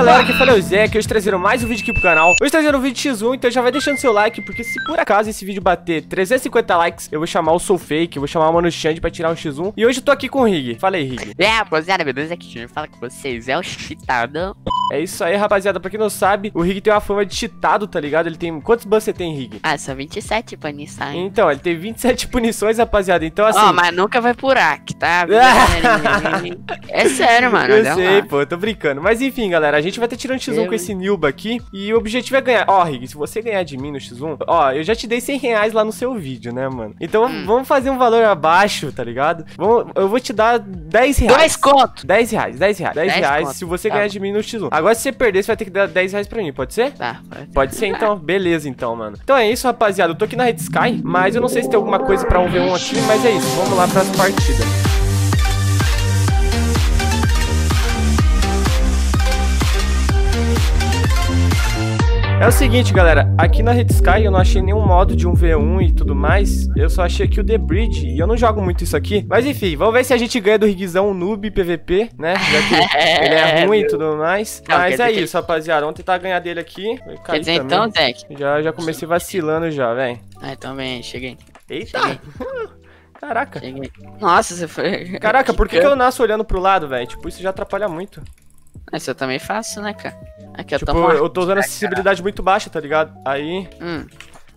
aí, galera, que falei o Zé, que hoje trazeram mais um vídeo aqui pro canal. Hoje trazeram um vídeo X1, então já vai deixando seu like, porque se por acaso esse vídeo bater 350 likes, eu vou chamar o Sou Fake, eu vou chamar o Mano Xande pra tirar o X1. E hoje eu tô aqui com o Rig. Fala aí, Rig. É, rapaziada, beleza? Aqui eu falo com vocês, é o cheatado. É isso aí, rapaziada, pra quem não sabe, o Rig tem uma fama de cheatado, tá ligado? Ele tem... Quantos bans você tem, Rig? Ah, são 27 punições. Então, ele tem 27 punições, rapaziada, então assim... Ó, mas nunca vai por aqui, tá? É sério, mano. Eu sei, pô, eu tô brincando. Mas enfim, galera, a gente vai estar tirando X1 com esse Nilba aqui. E o objetivo é ganhar. Ó, Rig, se você ganhar de mim no X1, ó, eu já te dei 100 reais lá no seu vídeo, né, mano? Então vamos fazer um valor abaixo, tá ligado? Vamos, eu vou te dar 10 reais. 2 conto! 10 reais, 10 reais. 10 reais se você ganhar de mim no X1. Agora, se você perder, você vai ter que dar 10 reais pra mim, pode ser? Tá, pode ser, então. Beleza, então, mano. Então é isso, rapaziada. Eu tô aqui na Red Sky, mas eu não sei se tem alguma coisa pra 1v1 aqui, mas é isso. Vamos lá pras partidas. É o seguinte, galera, aqui na Red Sky eu não achei nenhum modo de 1v1 e tudo mais, eu só achei aqui o The Bridge e eu não jogo muito isso aqui, mas enfim, vamos ver se a gente ganha do Rigzão noob PVP, né, já que ele é ruim e tudo mais, mas é isso, rapaziada, vamos tentar ganhar dele aqui. Quer dizer, então, Zé? Já comecei vacilando já, velho. Ah, também, cheguei. Eita! Cheguei. Caraca. Cheguei. Nossa, você foi... Caraca, por que eu nasço olhando pro lado, velho? Tipo, isso já atrapalha muito. Isso eu também faço, né, cara? Aqui eu tipo, tô morto, eu tô usando acessibilidade muito baixa, tá ligado? Aí...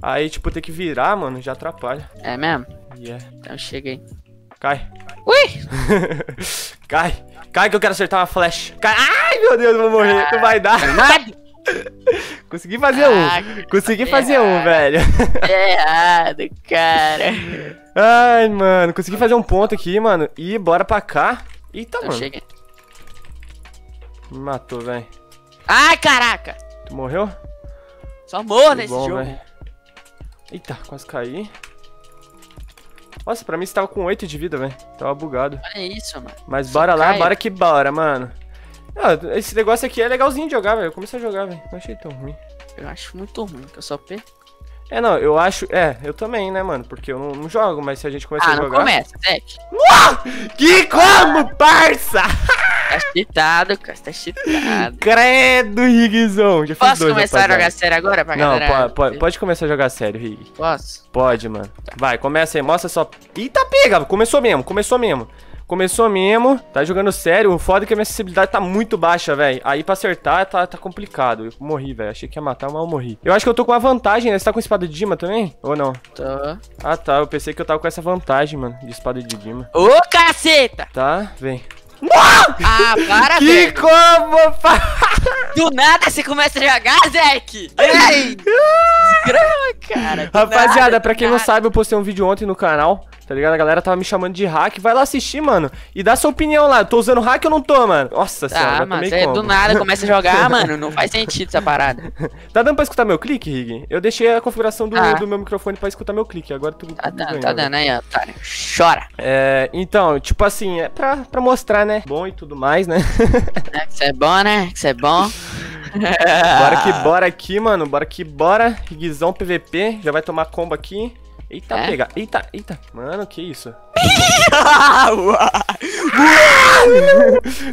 Aí, tipo, ter que virar, mano, já atrapalha. É mesmo? Yeah. Então cheguei. Cai. Ui! Cai. Cai que eu quero acertar uma flecha. Cai. Ai, meu Deus, eu vou morrer. Não vai dar. Consegui fazer um. Consegui fazer um, velho. Errado, cara. Ai, mano. Consegui fazer um ponto aqui, mano. E bora pra cá. Eita, então, mano. Cheguei. Me matou, velho. Ai, caraca! Tu morreu? Só morro nesse jogo. Véio. Eita, quase caí. Nossa, pra mim você tava com 8 de vida, velho. Tava bugado. Olha isso, mano. Mas bora lá, bora que bora, mano. Ah, esse negócio aqui é legalzinho de jogar, velho. Eu comecei a jogar, velho. Não achei tão ruim. Eu acho muito ruim, que eu só perco. É, não, eu acho... É, eu também, né, mano? Porque eu não jogo, mas se a gente começar a jogar... Ah, não começa, Zeke. Que como, parça? Tá cheatado, cara, tá cheatado. Credo, Rigzão. Já posso começar a jogar sério agora pra galera? Não, pode começar a jogar sério, Rig. Posso? Pode, mano. Vai, começa aí, mostra só. Eita, pega, começou mesmo. Tá jogando sério, o foda é que a minha acessibilidade tá muito baixa, velho. Aí pra acertar tá complicado. Eu morri, velho, achei que ia matar, mas eu morri. Eu acho que eu tô com uma vantagem, né? Você tá com espada de Dima também? Ou não? Tô. Ah, tá, eu pensei que eu tava com essa vantagem, mano, de espada de Dima. Ô, caceta! Tá, vem. Ah, para, velho. Que como, do nada você começa a jogar, Zeke. Ai, desgrama, cara. Rapaziada, nada, pra quem não sabe, eu postei um vídeo ontem no canal, tá ligado? A galera tava me chamando de hack. Vai lá assistir, mano, e dá sua opinião lá. Eu tô usando hack ou não tô, mano? Nossa senhora, mano, você do nada começa a jogar, mano. Não faz sentido essa parada. Tá dando pra escutar meu clique, Rig? Eu deixei a configuração do meu microfone pra escutar meu clique. Agora tu tá dando aí, otário. Chora. É, então, tipo assim, é pra mostrar, né? Bom e tudo mais, né? É que isso é bom, né? Que isso é bom. Bora aqui, mano. Bora que bora. Rigzão PVP. Já vai tomar combo aqui. Eita, pega. Eita, eita. Mano, que isso?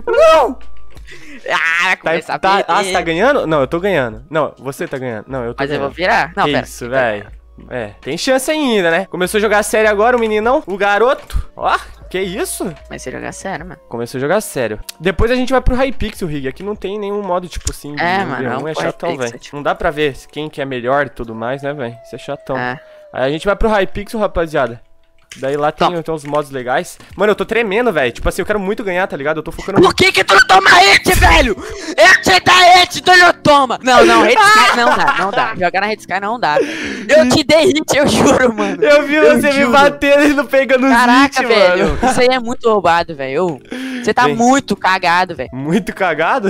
Não! Ah, começar a perder. Ah, você tá ganhando? Não, eu tô ganhando. Não, você tá ganhando. Não, eu tô ganhando. Mas eu vou virar? Não, pera. Isso, velho. É, tem chance ainda, né? Começou a jogar sério agora o meninão, o garoto. Ó, que isso? Comecei a jogar sério, mano. Começou a jogar sério. Depois a gente vai pro Hypixel, Rig. Aqui não tem nenhum modo, tipo assim, mano, é chatão, velho. Não dá pra ver quem que é melhor e tudo mais, né, velho? Isso é chatão. É. Aí a gente vai pro Hypixel, rapaziada. Daí lá tem uns modos legais. Mano, eu tô tremendo, velho. Tipo assim, eu quero muito ganhar, tá ligado? Eu tô focando... Por que que tu não toma hit, velho? Eu te dá hit, tu não toma. Não, Red Sky não dá, não dá. Jogar na Red Sky não dá, velho. Eu te dei hit, eu juro, mano. Eu vi você me batendo e não pegando hit, mano. Caraca, velho. Isso aí é muito roubado, velho. Você tá muito cagado, velho. Muito cagado?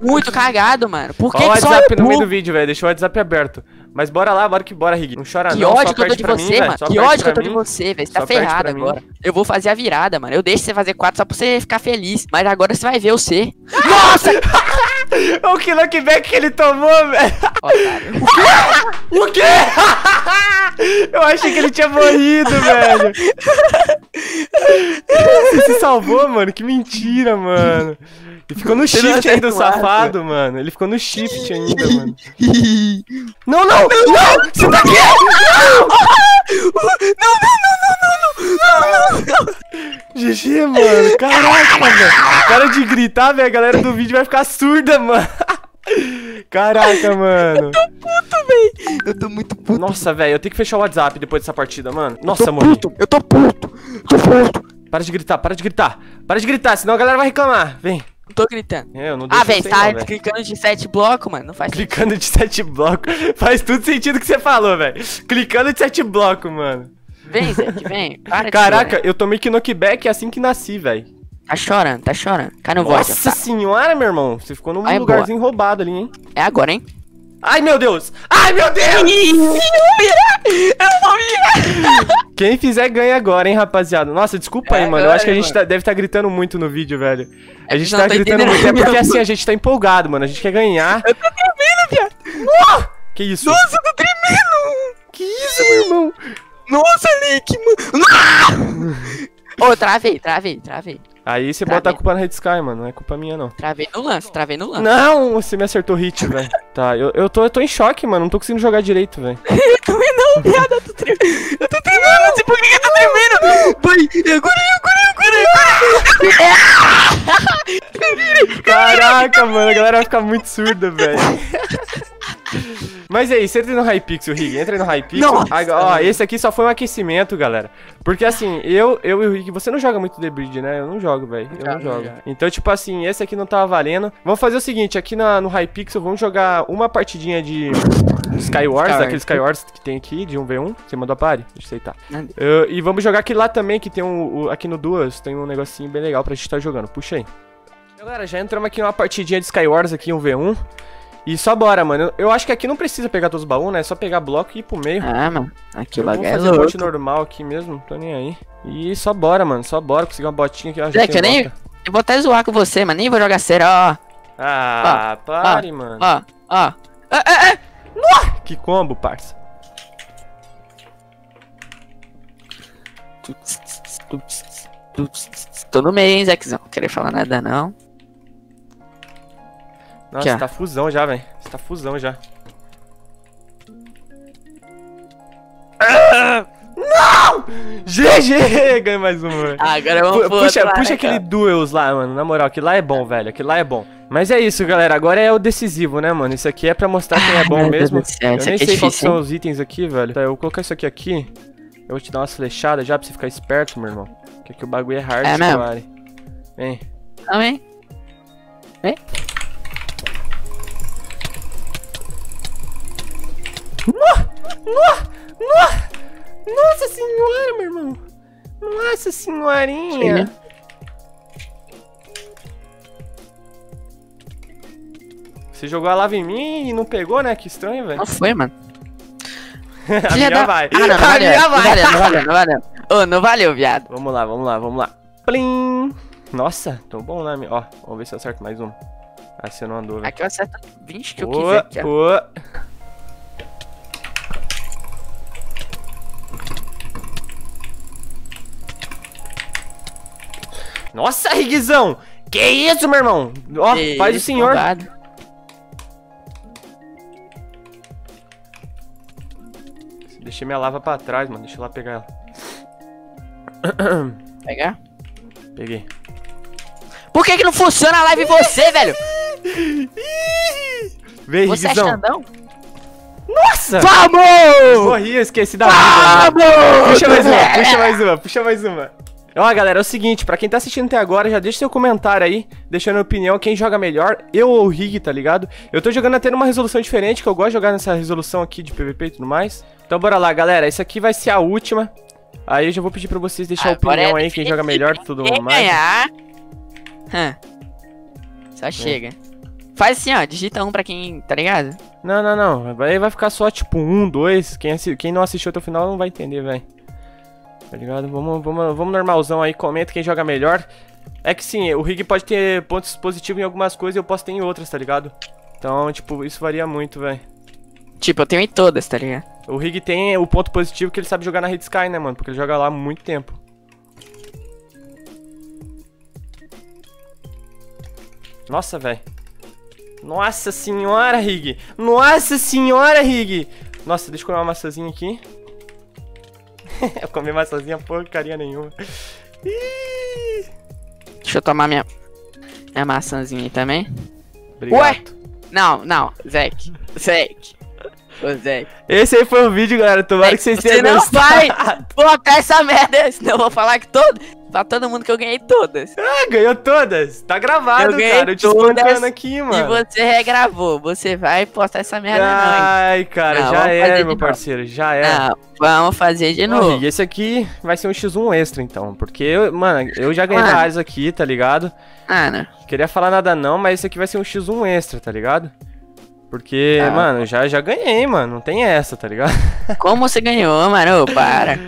Muito cagado, mano. Por que que só... Ó o WhatsApp no meio do vídeo, velho. Deixa o WhatsApp aberto. Mas bora lá, bora que bora, Rig. Não chora não, só perde pra mim, velho. Que ódio que eu tô de você, velho. Você tá ferrado agora. Eu vou fazer a virada, mano. Eu deixo você fazer 4 só pra você ficar feliz. Mas agora você vai ver o C. Nossa! O que knockback que ele tomou, velho. O quê? Eu achei que ele tinha morrido, velho. Você se salvou, mano. Que mentira, mano. Ele ficou no shift ainda, o safado, mano. Ele ficou no shift ainda, mano. Não, não, não! Você tá aqui! Não! GG, mano. Caraca, mano. Cara de gritar, velho. A galera do vídeo vai ficar surda, mano. Caraca, mano. Eu tô puto, velho. Eu tô muito puto. Nossa, velho. Eu tenho que fechar o WhatsApp depois dessa partida, mano. Nossa, mano. Eu tô puto. Tô puto. Para de gritar, para de gritar. Para de gritar, senão a galera vai reclamar. Vem. Tô gritando. É, eu não deixo. Ah, velho, tá não, clicando de 7 blocos, mano. Não faz clicando sentido. Clicando de 7 blocos. Faz tudo sentido que você falou, velho. Clicando de 7 blocos, mano. Vem, Zé, que vem. Para. Caraca, eu tomei knockback assim que nasci, velho. Tá chorando, tá chorando. Cai no voz. Nossa senhora, meu irmão. Você ficou num lugarzinho roubado ali, hein? É agora, hein? Ai, meu Deus! Ai, meu Deus! Quem fizer ganha agora, hein, rapaziada. Nossa, desculpa aí, mano. Eu acho que a gente deve estar gritando muito no vídeo, velho. A gente tá gritando muito. É porque assim, a gente tá empolgado, mano. A gente quer ganhar. Eu tô tremendo, viado. Que isso? Nossa, eu tô tremendo. Que isso, meu irmão? Nossa, Nick, mano. Ô, travei. Aí você bota a culpa na Red Sky, mano. Não é culpa minha, não. Travei no lance. Não, você me acertou hit, velho. Tá, eu tô em choque, mano. Não tô conseguindo jogar direito, velho. Eu também não, viado. Eu tô tremendo. Não sei por que eu tô tremendo. Pai, agora. Caraca, mano. A galera vai ficar muito surda, velho. Mas aí, você entra no Hypixel, Rig, entra no Hypixel. Ó, esse aqui só foi um aquecimento, galera. Porque assim, eu e o Rig, você não joga muito The Bridge, né? Eu não jogo, velho. Eu não jogo. Então, tipo assim, esse aqui não tava valendo. Vamos fazer o seguinte, aqui no Hypixel, vamos jogar uma partidinha de Skywars, daquele Skywars que tem aqui, de 1v1. Você mandou a pare? Deixa eu aceitar. E vamos jogar aqui lá também, que tem um... Aqui no Duas, tem um negocinho bem legal pra gente tá jogando. Puxa aí. Galera, já entramos aqui numa partidinha de Skywars aqui, 1v1. E só bora, mano. Eu acho que aqui não precisa pegar todos os baús, né? É só pegar bloco e ir pro meio. Ah, mano. Aqui o bagulho é louco. Vou fazer bote normal aqui mesmo, não tô nem aí. E só bora, mano. Só bora. Consegui uma botinha aqui. Zé, que eu nem... Eu vou até zoar com você, mas nem vou jogar sério, ó. Ah, pare, mano. Ó. Que combo, parça. Tô no meio, hein, Zequizão. Não queria falar nada, não. Nossa, você tá fusão já, velho. Você tá fusão já. Não! GG! Ganhei mais um, velho. Agora vamos puxa aquele duels lá, mano. Na moral, aquilo lá é bom, velho. Aquilo lá é bom. Mas é isso, galera. Agora é o decisivo, né, mano? Isso aqui é pra mostrar quem é bom mesmo. Eu nem sei quais são os itens aqui, velho. Tá, eu vou colocar isso aqui. Eu vou te dar umas flechadas já pra você ficar esperto, meu irmão. Porque aqui o bagulho é hard, cara. Vem. Vem. Nossa senhora, meu irmão. Nossa senhorinha. Você jogou a lava em mim e não pegou, né? Que estranho, velho. Não foi, mano. A minha vai. Não valeu. Ô, não valeu, viado. Vamos lá. Plim. Nossa, tô bom lá, meu. Ó, vamos ver se eu acerto mais um. Ah, você não andou, velho. Aqui eu acerto 20 que eu quiser. Aqui, ó. Nossa, Rigzão! Que isso, meu irmão? Ó, faz o senhor. Cuidado. Deixei minha lava pra trás, mano. Deixa eu lá pegar ela. Pegar? Peguei. Por que que não funciona a live em você, velho? Vem, Rigzão. Você é xandão? Nossa! Vamos! Morri, eu esqueci da vida. Vamos! Puxa mais uma. Ó, galera, é o seguinte, pra quem tá assistindo até agora, já deixa seu comentário aí, deixando a opinião, quem joga melhor, eu ou o Rig, tá ligado? Eu tô jogando até numa resolução diferente, que eu gosto de jogar nessa resolução aqui de PVP e tudo mais. Então bora lá, galera, isso aqui vai ser a última. Aí eu já vou pedir pra vocês deixar a opinião aí, quem joga melhor, tudo mais. Só chega. Faz assim, ó, digita 1 pra quem, tá ligado? Não, aí vai ficar só tipo 1, 2, quem não assistiu até o final não vai entender, velho. Tá ligado? Vamos normalzão aí, comenta quem joga melhor. É que sim, o Rig pode ter pontos positivos em algumas coisas e eu posso ter em outras, tá ligado? Então, tipo, isso varia muito, velho. Tipo, eu tenho em todas, tá ligado? O Rig tem o ponto positivo que ele sabe jogar na Red Sky, né, mano? Porque ele joga lá há muito tempo. Nossa, velho. Nossa senhora, Rig. Nossa senhora, Rig. Nossa, deixa eu comer uma maçãzinha aqui. Eu comi maçãzinha porcaria nenhuma. Ih. Deixa eu tomar minha maçãzinha aí também. Obrigado. Ué? Não, não, Zeke. Zeke. Ô, Zeke. Esse aí foi o vídeo, galera. Tomara Zeke, que vocês tenham gostado. Você não vai colocar essa merda, senão eu vou falar que pra todo mundo que eu ganhei todas. Ah, ganhou todas? Tá gravado, eu cara. Eu te espancando aqui, mano. E você regravou. Você vai postar essa merda, ai, cara, não, já era, meu parceiro. Já era. Não, vamos fazer de novo. E esse aqui vai ser um X1 extra, então. Porque, mano, eu já ganhei vários aqui, tá ligado? Mano. Queria falar nada não, mas esse aqui vai ser um X1 extra, tá ligado? Porque, mano, já ganhei, mano. Não tem essa, tá ligado? Como você ganhou, mano? Para.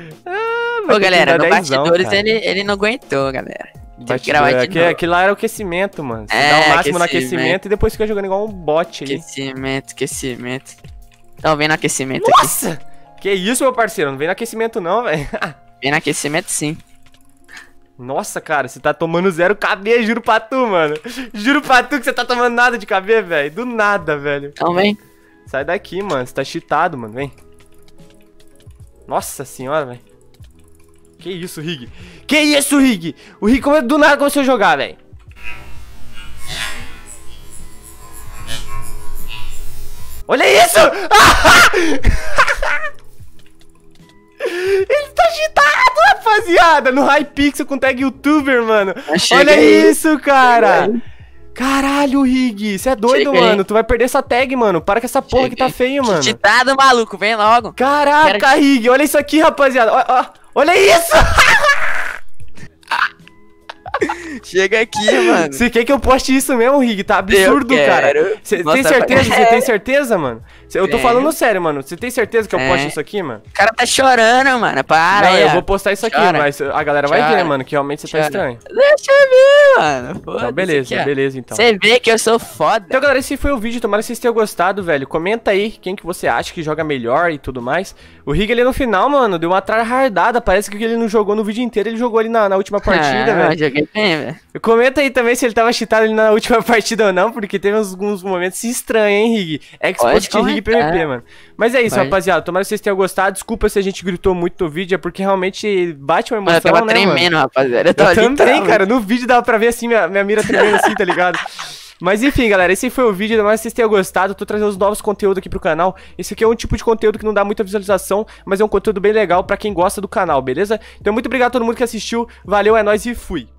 Ô, galera, no bastidores ele não aguentou, galera. Tem que gravar de novo. Aquilo lá era o aquecimento, mano. Você dá o máximo no aquecimento e depois fica jogando igual um bot aí. Aquecimento, aquecimento. Tão vendo aquecimento aqui. Nossa! Que isso, meu parceiro? Não vem no aquecimento não, velho. Vem no aquecimento sim. Nossa, cara, você tá tomando 0 KB, juro pra tu, mano. Juro pra tu que você tá tomando nada de KB, velho. Do nada, velho. Então vem. Sai daqui, mano. Você tá cheatado, mano. Vem. Nossa senhora, velho. Que isso, Rig? Que isso, Rig? O Rig como é do nada começou a jogar, velho. Olha isso! Ele tá cheatado, rapaziada. No Hypixel com tag youtuber, mano. Olha isso, cara. Caralho, Rig. Você é doido, mano. Tu vai perder essa tag, mano. Para com essa porra que tá feia, mano. Cheatado, maluco. Vem logo. Caraca, Rig. Olha isso aqui, rapaziada. Olha isso. Chega aqui, mano. Você quer que eu poste isso mesmo, Rig? Tá absurdo, cara. Você tem certeza? Você tem certeza, mano? Eu tô falando sério, mano. Você tem certeza que eu posto isso aqui, mano? O cara tá chorando, mano. Para. Não, eu vou postar isso aqui, mas a galera vai ver, mano, que realmente você tá estranho. Deixa eu ver, mano. Então, beleza, beleza, então. Você vê que eu sou foda. Então, galera, esse foi o vídeo. Tomara que vocês tenham gostado, velho. Comenta aí quem que você acha que joga melhor e tudo mais. O Rig ali no final, mano, deu uma tryhardada. Parece que ele não jogou no vídeo inteiro. Ele jogou ali na última partida, velho. Eu joguei bem, velho. Comenta aí também se ele tava cheatado ali na última partida ou não, porque teve alguns momentos estranhos, hein, Rig? PVP, mano. Mas é isso, rapaziada. Tomara que vocês tenham gostado. Desculpa se a gente gritou muito no vídeo, é porque realmente bate uma emoção, né, mano? Eu tava tremendo, rapaziada. Eu também, cara. No vídeo dava pra ver assim, minha mira tremendo assim, tá ligado? Mas enfim, galera, esse foi o vídeo, tomara que vocês tenham gostado. Tô trazendo os novos conteúdos aqui pro canal. Esse aqui é um tipo de conteúdo que não dá muita visualização, mas é um conteúdo bem legal pra quem gosta do canal, beleza? Então muito obrigado a todo mundo que assistiu. Valeu, é nóis e fui!